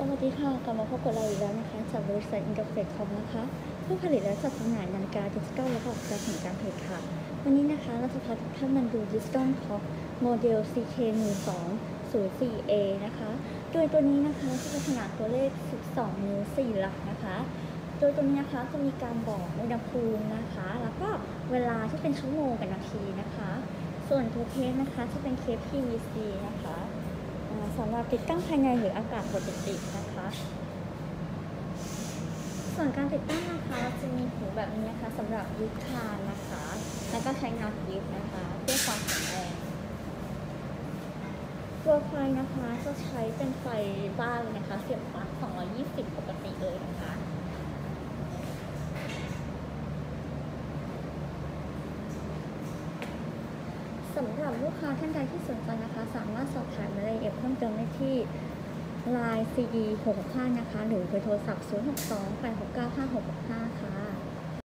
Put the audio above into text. สวัสดีค่ะกลับมาพบกับเราอีกแล้วนะคะจากบริษัท Interfacecom นะคะผู้ผลิตและจัดจำหน่ายนาฬิกาดิจิตอลและออกแบบของการผลิตค่ะวันนี้นะคะเราจะพาทุกท่านมาดูดิจิตอลคล็อกโมเดล CK-1204A นะคะโดยตัวนี้นะคะจะเป็นขนาดตัวเลข12นิ้ว4หลักนะคะโดยตัวนี้นะคะจะมีการบอกอุณหภูมินะคะแล้วก็เวลาที่เป็นชั่วโมงกับนาทีนะคะส่วนตัวเคสนะคะจะเป็นเคส PVC นะคะสำหรับติดตั้งภายในหรืออากาศปกตินะคะส่วนการติดตั้งนะคะจะมีหูแบบนี้นะคะสำหรับยึดคานนะคะแล้วก็ใช้น็อตยึดนะคะเพื่อความแข็งแรงตัวไฟนะคะจะใช้เป็นไฟบ้านนะคะเสียบปลั๊ก220ปกติเลยนะคะสำหรับลูกค้าท่านใดที่สนใจนะคะสามารถสอบถามรายละเอียดเพิ่มเติมได้ที่ LINE CE65 นะคะหรือโทรศัพท์062 869 5665